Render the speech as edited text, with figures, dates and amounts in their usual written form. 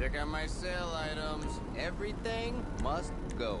Check out my sale items. Everything must go.